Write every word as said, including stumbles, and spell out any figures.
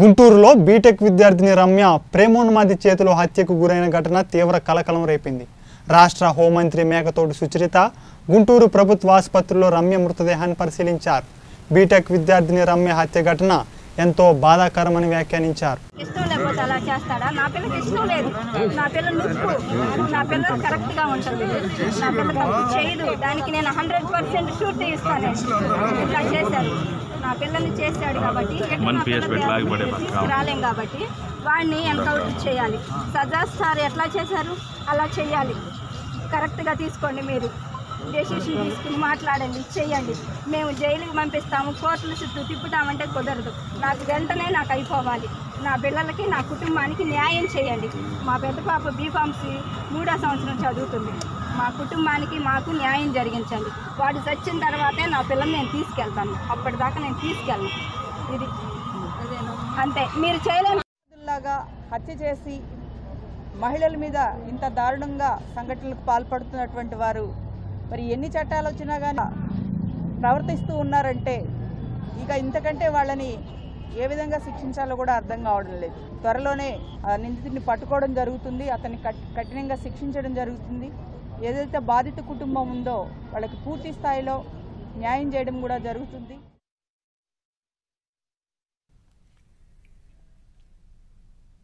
గుంటూరులో బీటెక్ విద్యార్థిని రమ్య ప్రేమోన్మాది చేతిలో హత్యకు గురైన ఘటన తీవ్ర కలకలం రేపింది. రాష్ట్ర హోంమంత్రి మేకతోటి సుచరిత గుంటూరు ప్రభుత్వ ఆసుపత్రిలో రమ్య మృతదేహాన్ని పరిశీలించారు. బీటెక్ విద్యార్థిని రమ్య హత్య ఘటన ఎంతో బాధాకరమని వ్యాఖ్యానించారు. ఇష్టం లేకపోతే అలా చేస్తాడా? నా పిల్లకి ఇష్టం లేదు. నా పిల్ల నుప్పు, నా పిల్ల కరెక్ట్గా ఉంటుంది, నా పిల్ల తప్పు చేయదు, దానికి నేను హండ్రెడ్ పర్సెంట్ షూరిటీ ఇస్తాను. ఇట్లా చేశారు, నా పిల్లల్ని చేశాడు కాబట్టి రాలేం కాబట్టి వాడిని ఎన్కౌంటర్ చేయాలి. సజాజ్ సార్ ఎట్లా చేశారు అలా చేయాలి. కరెక్ట్గా తీసుకోండి, మీరు డెసిషన్ తీసుకుని మాట్లాడండి, చేయండి. మేము జైలుకి పంపిస్తాము, కోర్టుల చుట్టూ తిప్పుతామంటే కుదరదు. నాకు వెంటనే నాకు అయిపోవాలి. నా పిల్లలకి నా కుటుంబానికి న్యాయం చేయండి. మా పెద్ద పాప బీఫామ్సి మూడో సంవత్సరం చదువుతుంది. మా కుటుంబానికి మాకు న్యాయం జరిగించండి. వాడు చచ్చిన తర్వాతే నా పిల్లల్ని నేను తీసుకెళ్తాను, అప్పటిదాకా నేను తీసుకెళ్ళను. ఇది అంతే, మీరు చేయలేలాగా హత్య చేసి మహిళల మీద ఇంత దారుణంగా సంఘటనలకు పాల్పడుతున్నటువంటి వారు మరి ఎన్ని చట్టాలు వచ్చినా కానీ ప్రవర్తిస్తూ ఉన్నారంటే ఇక ఇంతకంటే వాళ్ళని ఏ విధంగా శిక్షించాలో కూడా అర్థం కావడం లేదు. త్వరలోనే నిందితుడిని పట్టుకోవడం జరుగుతుంది, అతన్ని కఠినంగా శిక్షించడం జరుగుతుంది. ఏదైతే బాధిత కుటుంబం ఉందో వాళ్ళకి పూర్తి స్థాయిలో న్యాయం చేయడం కూడా జరుగుతుంది.